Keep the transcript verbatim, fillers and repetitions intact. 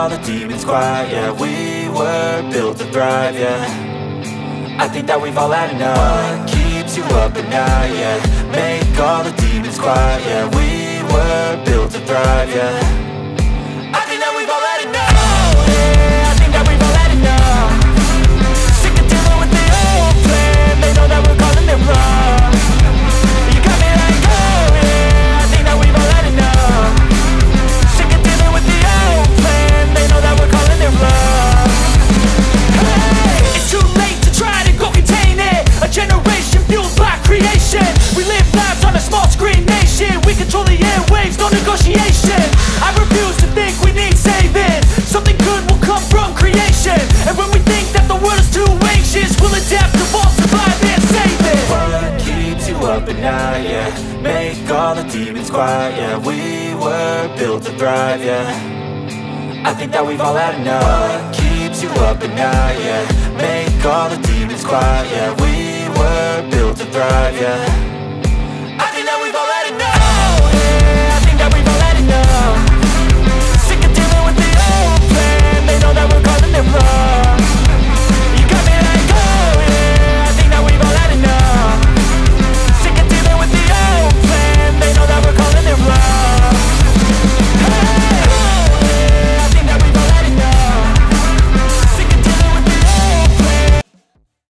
all the demons quiet, yeah. We were built to thrive, yeah. I think that we've all had enough. What keeps you up at night, yeah? Make all the demons quiet, yeah. We were built to thrive, yeah. Yeah, make all the demons quiet, yeah. We were built to thrive, yeah. I think that we've all had enough. What keeps you up at night, yeah? Make all the demons quiet, yeah. We were built to thrive, yeah.